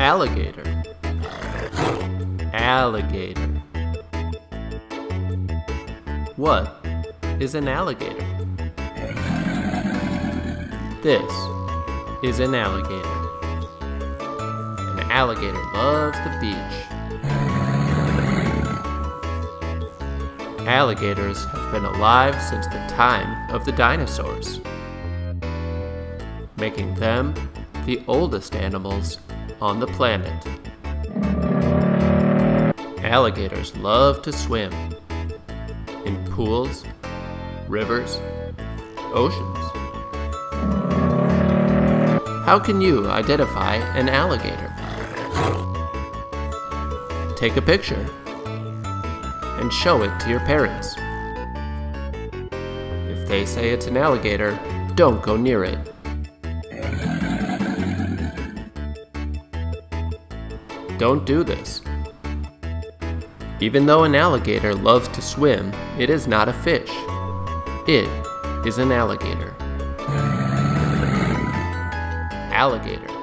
Alligator. Alligator. What is an alligator? This is an alligator. An alligator loves the beach. Alligators have been alive since the time of the dinosaurs, making them the oldest animals on the planet. Alligators love to swim in pools, rivers, oceans. How can you identify an alligator? Take a picture and show it to your parents. If they say it's an alligator, don't go near it. Don't do this. Even though an alligator loves to swim, it is not a fish. It is an alligator. Alligator.